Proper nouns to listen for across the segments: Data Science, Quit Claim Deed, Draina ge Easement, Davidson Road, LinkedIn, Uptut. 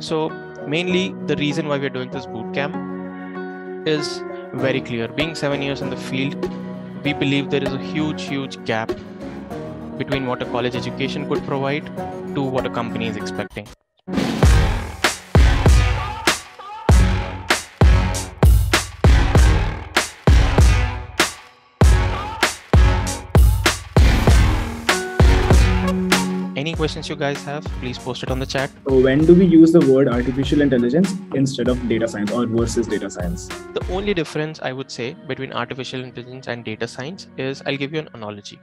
So mainly the reason why we're doing this bootcamp is very clear. Being 7 years in the field, we believe there is a huge gap between what a college education could provide to what a company is expecting. Any questions you guys have, please post it on the chat. So when do we use the word artificial intelligence instead of data science or versus data science? The only difference I would say between artificial intelligence and data science is, I'll give you an analogy.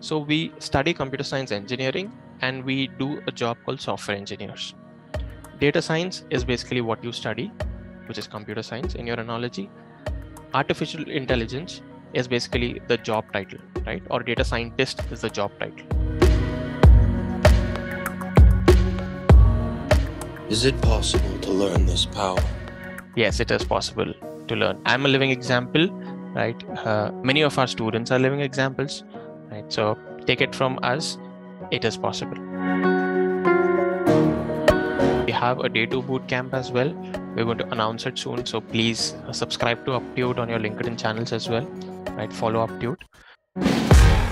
So we study computer science engineering and we do a job called software engineers. Data science is basically what you study, which is computer science in your analogy. Artificial intelligence is basically the job title, right? Or data scientist is the job title. Is it possible to learn this power? Yes, it is possible to learn. I'm a living example, right? Many of our students are living examples, right? So take it from us, it is possible. We have a day 2 bootcamp as well. We're going to announce it soon. So please subscribe to Uptut on your LinkedIn channels as well, right? Follow Uptut.